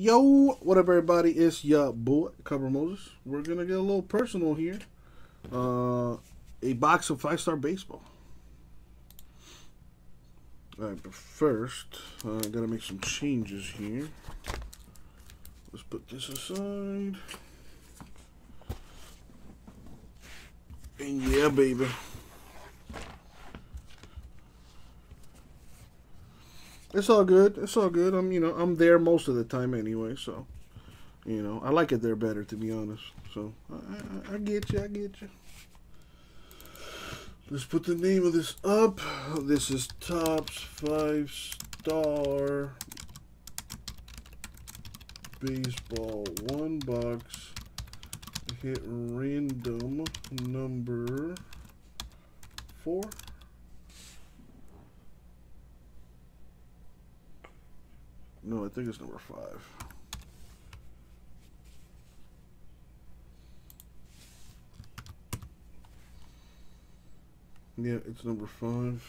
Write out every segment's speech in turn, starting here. Yo, what up, everybody? It's your boy, Cover Moses. We're gonna get a little personal here. A box of Five Star baseball. All right, but first, I gotta make some changes here. Let's put this aside. And yeah, baby. It's all good. It's all good. I'm there most of the time anyway, so I like it there better, to be honest. So I get you. I get you. Let's put the name of this up. This is Topps 5 Star baseball 1 box hit random number 4. No, I think it's number 5. Yeah, it's number 5.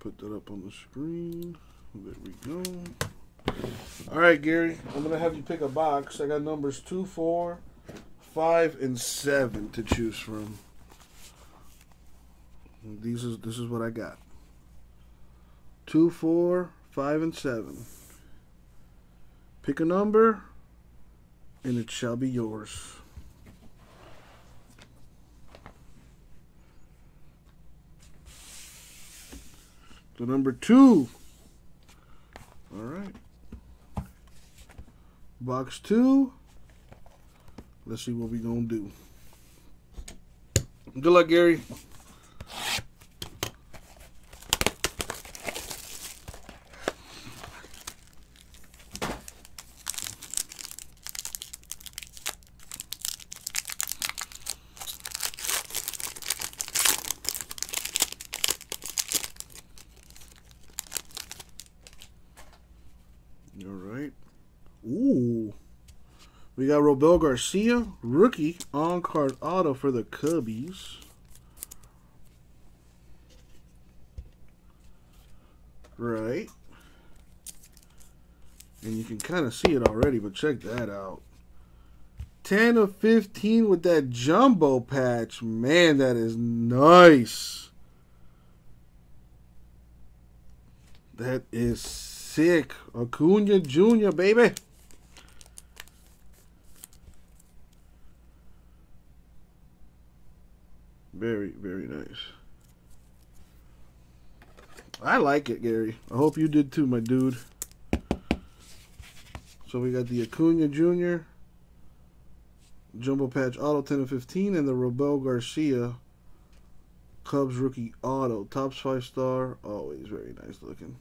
Put that up on the screen. There we go. All right, Gary, I'm gonna have you pick a box. I got numbers 2, 4, 5, and 7 to choose from. This is what I got. 2, 4, 5, and 7. Pick a number, and it shall be yours. The number 2. All right. Box 2. Let's see what we gonna do. Good luck, Gary. Ooh, we got Robel Garcia, rookie on-card auto for the Cubbies. Right. And you can kind of see it already, but check that out. 10 of 15 with that jumbo patch. Man, that is nice. That is sick. Acuna Jr., baby. Very, very nice. I like it, Gary. I hope you did too, my dude. So we got the Acuna Jr. Jumbo Patch Auto 10 of 15 and the Robel Garcia Cubs Rookie Auto. Topps 5 Star. Always very nice looking.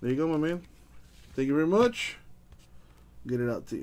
There you go, my man. Thank you very much. Get it out to you.